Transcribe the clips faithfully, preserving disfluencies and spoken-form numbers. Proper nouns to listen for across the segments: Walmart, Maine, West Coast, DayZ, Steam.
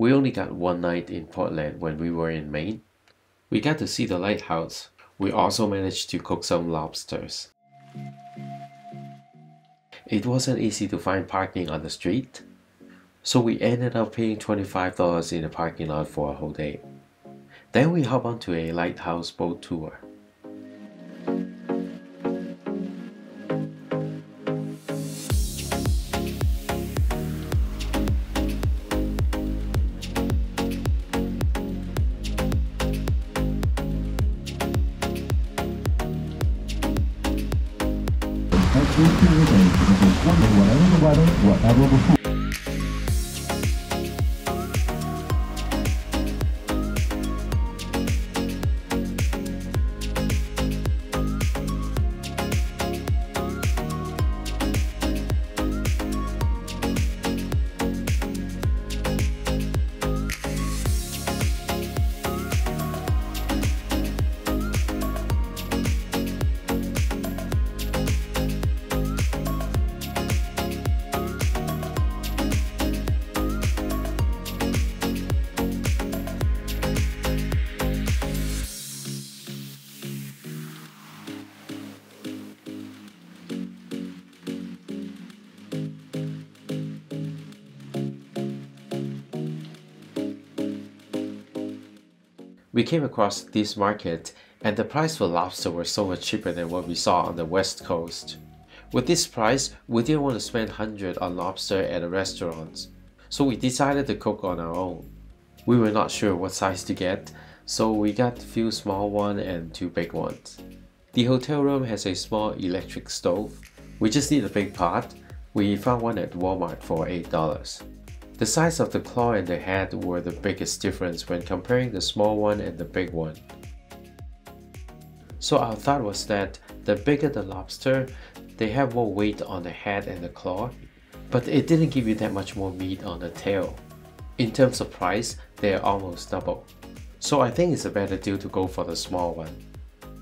We only got one night in Portland when we were in Maine. We got to see the lighthouse. We also managed to cook some lobsters. It wasn't easy to find parking on the street, so we ended up paying twenty-five dollars in the parking lot for a whole day. Then we hop onto a lighthouse boat tour. Whatever before. We came across this market, and the price for lobster was so much cheaper than what we saw on the west coast. With this price, we didn't want to spend one hundred dollars on lobster at a restaurant, so we decided to cook on our own. We were not sure what size to get, so we got a few small ones and two big ones. The hotel room has a small electric stove. We just need a big pot. We found one at Walmart for eight dollars. The size of the claw and the head were the biggest difference when comparing the small one and the big one. So our thought was that the bigger the lobster, they have more weight on the head and the claw, but it didn't give you that much more meat on the tail. In terms of price, they are almost double. So I think it's a better deal to go for the small one.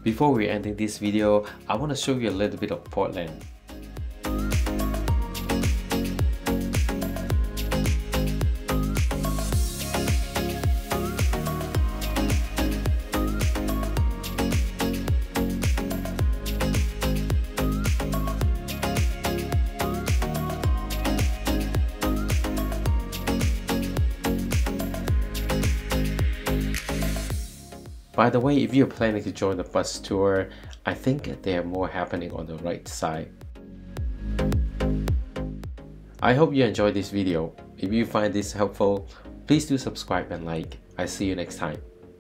Before we end this video, I want to show you a little bit of Portland. By the way, if you're planning to join the bus tour, I think there are more happening on the right side. I hope you enjoyed this video. If you find this helpful, please do subscribe and like. I see you next time.